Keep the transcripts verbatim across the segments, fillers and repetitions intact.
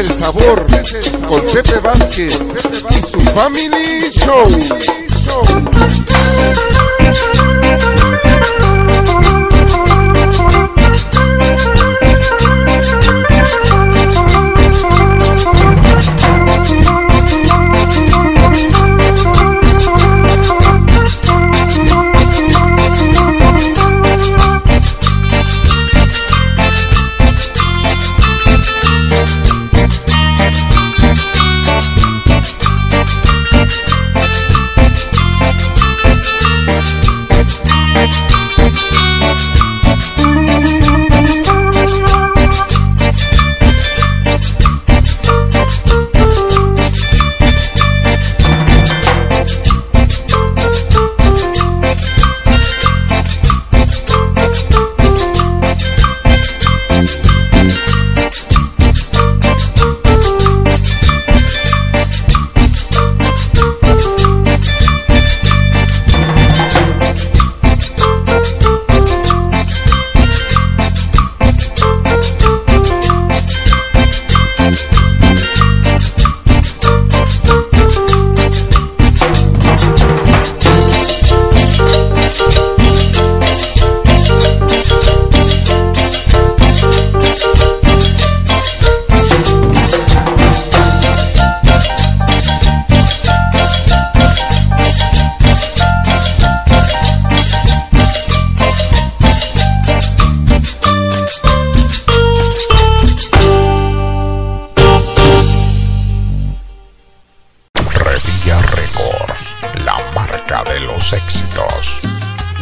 el sabor con Pepe Vázquez y su Family Show.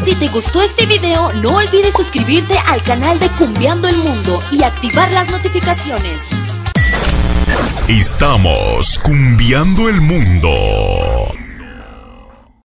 Si te gustó este video, no olvides suscribirte al canal de Cumbiando el Mundo y activar las notificaciones. Estamos Cumbiando el Mundo.